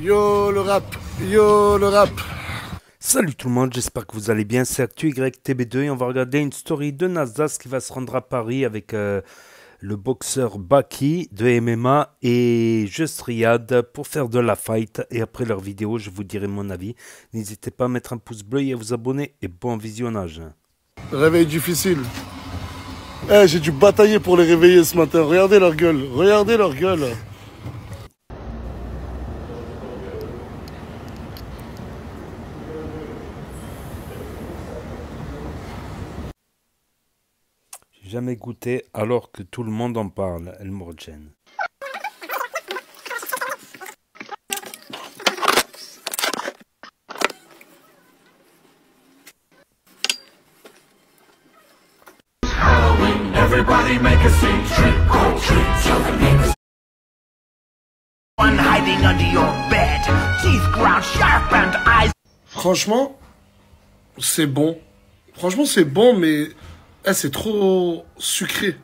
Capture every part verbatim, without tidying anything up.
Yo le rap, yo le rap. Salut tout le monde, j'espère que vous allez bien, c'est ActuYTB deux et on va regarder une story de Nasdas qui va se rendre à Paris avec euh, le boxeur Baki de M M A et Just Riadh pour faire de la fight. Et après leur vidéo, je vous dirai mon avis. N'hésitez pas à mettre un pouce bleu et à vous abonner et bon visionnage. Réveil difficile. Eh, j'ai dû batailler pour les réveiller ce matin, regardez leur gueule, regardez leur gueule. Jamais goûté alors que tout le monde en parle, El Mordjene. Everybody make a scene, trick or treat, tell the neighbors. One hiding under your bed, teeth ground sharp and eyes. Franchement, c'est bon. Franchement, c'est bon, mais eh, c'est trop sucré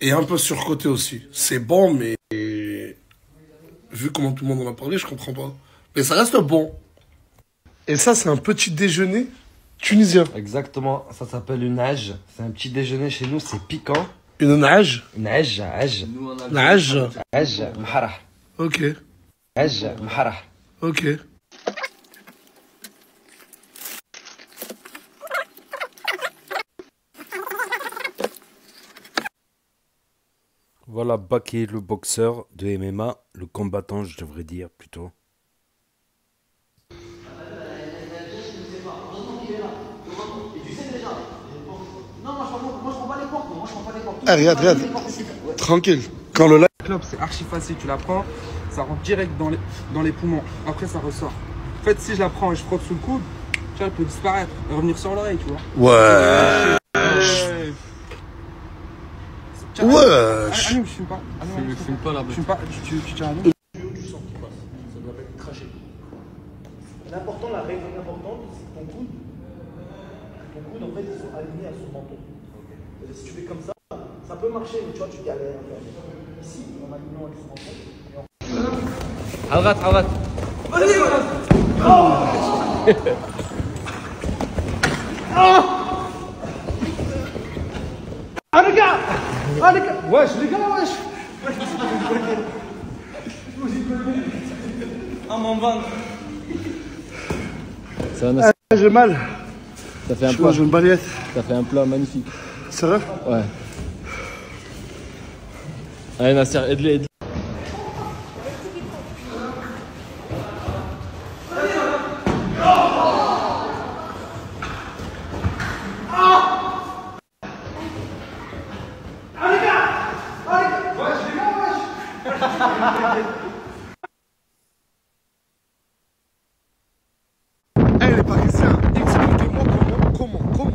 et un peu surcoté aussi. C'est bon, mais vu comment tout le monde en a parlé, je comprends pas. Mais ça reste bon. Et ça, c'est un petit déjeuner tunisien. Exactement. Ça s'appelle une hage. C'est un petit déjeuner chez nous. C'est piquant. Une nage. Une hage. Hage. Nage. Hage. Ok. Hage. Ok. Voilà Baki, le boxeur de M M A, le combattant, je devrais dire plutôt. Ah, regarde, regarde. Tranquille. Quand le club, c'est archi facile, tu la prends, ça rentre direct dans les, dans les poumons. Après, ça ressort. En fait, si je la prends et je frotte sous le coude, tu vois, elle peut disparaître et revenir sur l'oreille, tu vois. Ouais. Ouais. Ah, ah non, je fume pas. Ah non, je fume pas là-bas. Je fume pas. Tu tiens à nous. Du sang qui passe. Ça doit être craché. L'important, la règle importante, c'est que ton coude, ton coude, en fait, ils sont alignés à son menton. Okay. Si tu fais comme ça, ça peut marcher, mais tu vois, tu galères. Ici, en alignant avec son menton. Et en... Arrête, arrête. Allez, arrête. Oh. Ah. Ah les gars, wesh, les gars, wesh. Ah mon ventre. Ah, j'ai mal. Ça fait un plat. J'ai une balayette. Ça fait un plat magnifique. Sérieux? Ouais. Allez Nasser, aide-les, aide-les. Hey les Parisiens, expliquez-moi comment, comment, comment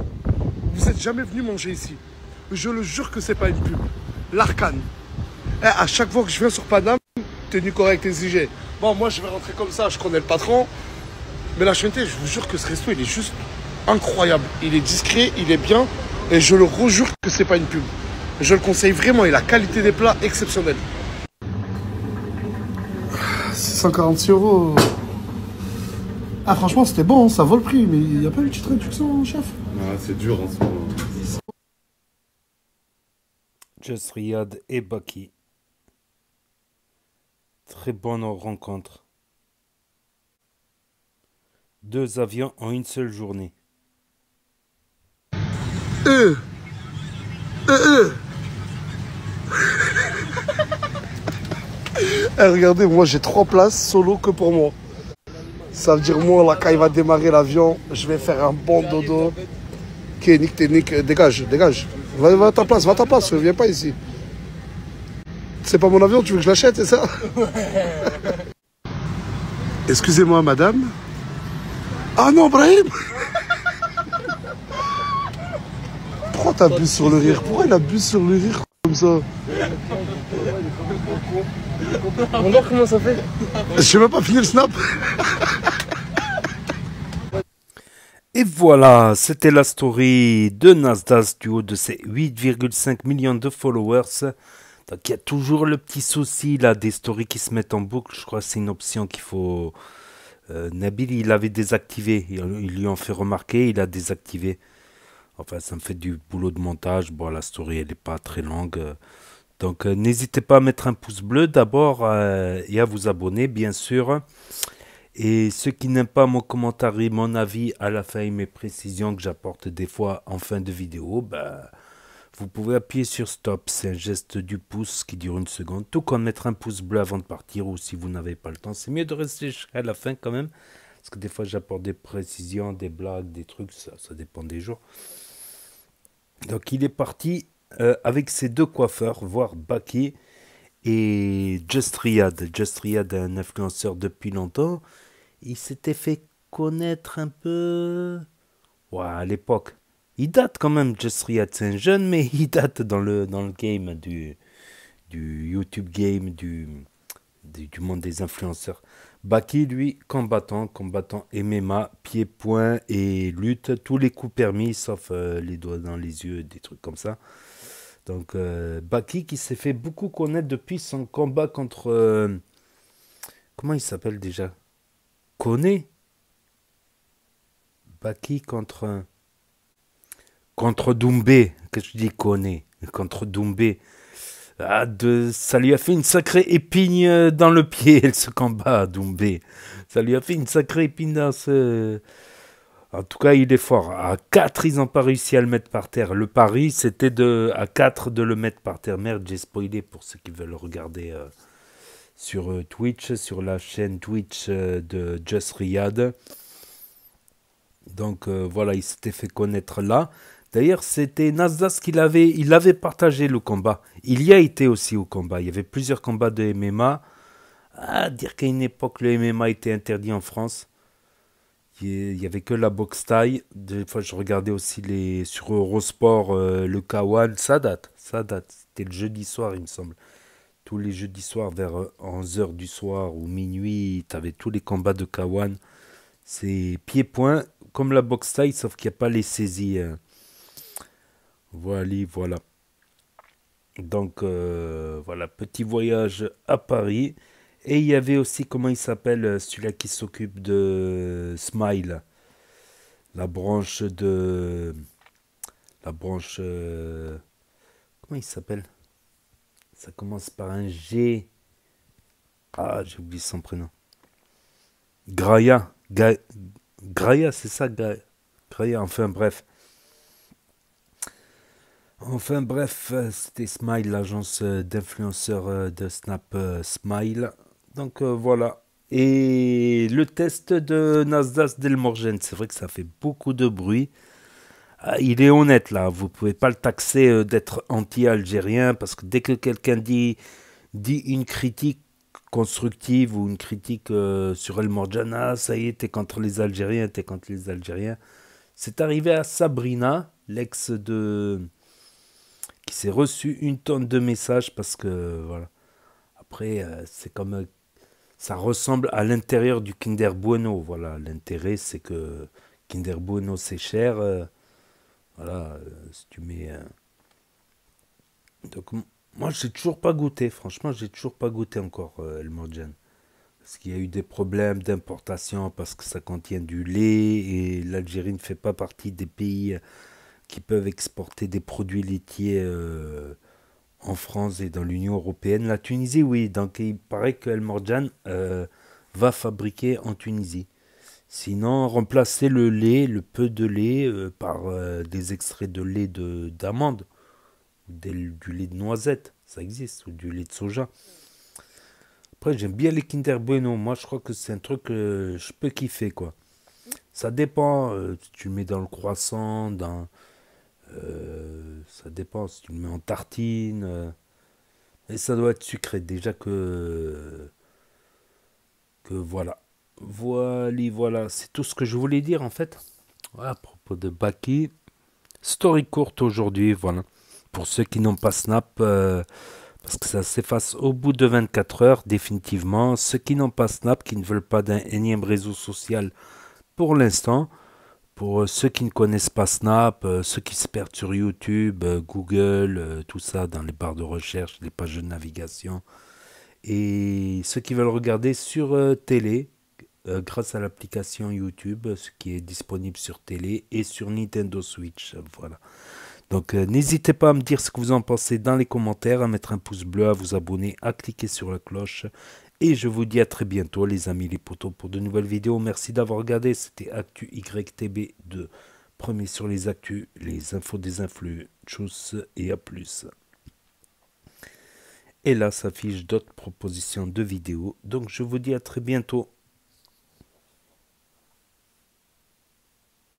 vous n'êtes jamais venus manger ici. Je le jure que c'est pas une pub. L'Arcane. Hey, à chaque fois que je viens sur Paname, tenue correcte exigée. Bon, moi je vais rentrer comme ça, je connais le patron. Mais la chanté, je vous jure que ce resto, il est juste incroyable. Il est discret, il est bien. Et je le rejure que c'est pas une pub. Je le conseille vraiment et la qualité des plats exceptionnelle. cent quarante-six euros. Ah franchement c'était bon, ça vaut le prix, mais il n'y a pas eu de petite réduction, chef? Ah, c'est dur en ce moment. Just Riadh et Baki. Très bonne rencontre. Deux avions en une seule journée. Euh Euh euh Eh, regardez, moi j'ai trois places solo que pour moi. Ça veut dire moi là quand il va démarrer l'avion, je vais faire un bon dodo. Kénik, ténik, dégage, dégage. Va, va à ta place, va à ta place, viens pas ici. C'est pas mon avion, tu veux que je l'achète, c'est ça? Excusez-moi madame. Ah non Brahim. Pourquoi t'abuses sur le rire? Pourquoi il abuse sur le rire comme ça? On voit comment ça fait. Je sais même pas finir le snap. Et voilà, c'était la story de Nasdas du haut de ses huit virgule cinq millions de followers. Donc il y a toujours le petit souci là des stories qui se mettent en boucle. Je crois que c'est une option qu'il faut... Euh, Nabil, il l'avait désactivé. Ils il lui ont fait remarquer, il a désactivé. Enfin, ça me fait du boulot de montage. Bon, la story, elle n'est pas très longue. Donc, euh, n'hésitez pas à mettre un pouce bleu d'abord euh, et à vous abonner, bien sûr. Et ceux qui n'aiment pas mon commentaire et mon avis à la fin et mes précisions que j'apporte des fois en fin de vidéo, bah, vous pouvez appuyer sur stop. C'est un geste du pouce qui dure une seconde. Tout comme mettre un pouce bleu avant de partir ou si vous n'avez pas le temps. C'est mieux de rester à la fin quand même. Parce que des fois, j'apporte des précisions, des blagues, des trucs. Ça, ça dépend des jours. Donc, il est parti euh, avec ses deux coiffeurs, voire Baki et Just Riadh. Just Riadh est un influenceur depuis longtemps. Il s'était fait connaître un peu... Ouais, à l'époque. Il date quand même, Just Riadh. C'est un jeune, mais il date dans le, dans le game, du, du YouTube game, du, du, du monde des influenceurs. Baki, lui, combattant, combattant M M A, pieds, poings et lutte, tous les coups permis, sauf euh, les doigts dans les yeux, des trucs comme ça. Donc, euh, Baki qui s'est fait beaucoup connaître depuis son combat contre... Euh, comment il s'appelle déjà? Koné? Baki contre... Contre Doumbé, que je dis Koné, contre Doumbé. Ah, de, ça lui a fait une sacrée épine dans le pied, ce combat, Doumbé. Ça lui a fait une sacrée épine dans ce... En tout cas, il est fort. À quatre, ils n'ont pas réussi à le mettre par terre. Le pari, c'était de à quatre de le mettre par terre. Merde, j'ai spoilé pour ceux qui veulent regarder euh, sur euh, Twitch, sur la chaîne Twitch euh, de Just Riadh. Donc, euh, voilà, il s'était fait connaître là. D'ailleurs, c'était Nasdas qui l'avait, il avait partagé le combat. Il y a été aussi au combat. Il y avait plusieurs combats de M M A. À dire qu'à une époque, le M M A était interdit en France. Il n'y avait que la boxe thaï. Des fois, je regardais aussi les, sur Eurosport, euh, le K un. Ça date, ça date. C'était le jeudi soir, il me semble. Tous les jeudis soirs, vers onze heures du soir ou minuit, tu avais tous les combats de K un. C'est pieds-poings, comme la boxe thaï, sauf qu'il n'y a pas les saisies... Hein. Voilà, voilà. Donc, euh, voilà, petit voyage à Paris. Et il y avait aussi, comment il s'appelle, celui-là qui s'occupe de Smile. La branche de... La branche... Euh, comment il s'appelle? Ça commence par un G. Ah, j'ai oublié son prénom. Graya. Ga, Graya, c'est ça, Ga, Graya, enfin bref. Enfin bref, c'était Smile, l'agence d'influenceurs de Snap Smile. Donc euh, voilà. Et le test de Nasdas d'El Mordjene, c'est vrai que ça fait beaucoup de bruit. Il est honnête là, vous ne pouvez pas le taxer d'être anti-algérien, parce que dès que quelqu'un dit, dit une critique constructive ou une critique euh, sur El Mordjene, ah, ça y est, t'es contre les Algériens, t'es contre les Algériens. C'est arrivé à Sabrina, l'ex de... qui s'est reçu une tonne de messages parce que voilà. Après, euh, c'est comme euh, ça ressemble à l'intérieur du Kinder Bueno. Voilà, l'intérêt c'est que Kinder Bueno c'est cher. Euh, voilà, euh, si tu mets. Euh... Donc, moi j'ai toujours pas goûté, franchement, j'ai toujours pas goûté encore euh, El Mordjene. Parce qu'il y a eu des problèmes d'importation parce que ça contient du lait et l'Algérie ne fait pas partie des pays qui peuvent exporter des produits laitiers euh, en France et dans l'Union Européenne. La Tunisie, oui. Donc, il paraît que El Mordjene euh, va fabriquer en Tunisie. Sinon, remplacer le lait, le peu de lait, euh, par euh, des extraits de lait d'amande, du lait de noisette, ça existe, ou du lait de soja. Après, j'aime bien les Kinder Bueno. Moi, je crois que c'est un truc que euh, je peux kiffer, quoi. Ça dépend. Euh, si tu le mets dans le croissant, dans... Euh, ça dépend si tu le mets en tartine euh, et ça doit être sucré déjà que euh, que voilà voilà voilà c'est tout ce que je voulais dire en fait à propos de Baki. Story courte aujourd'hui, voilà, pour ceux qui n'ont pas Snap euh, parce que ça s'efface au bout de vingt-quatre heures définitivement. Ceux qui n'ont pas Snap, qui ne veulent pas d'un énième réseau social pour l'instant, Pour ceux qui ne connaissent pas Snap, ceux qui se perdent sur YouTube, Google, tout ça dans les barres de recherche, les pages de navigation, et ceux qui veulent regarder sur télé, grâce à l'application YouTube, ce qui est disponible sur télé et sur Nintendo Switch, voilà. Donc euh, n'hésitez pas à me dire ce que vous en pensez dans les commentaires, à mettre un pouce bleu, à vous abonner, à cliquer sur la cloche. Et je vous dis à très bientôt les amis les potos pour de nouvelles vidéos. Merci d'avoir regardé, c'était ActuYTB deux, premier sur les actus, les infos des influx. Tchuss et à plus. Et là s'affichent d'autres propositions de vidéos, donc je vous dis à très bientôt.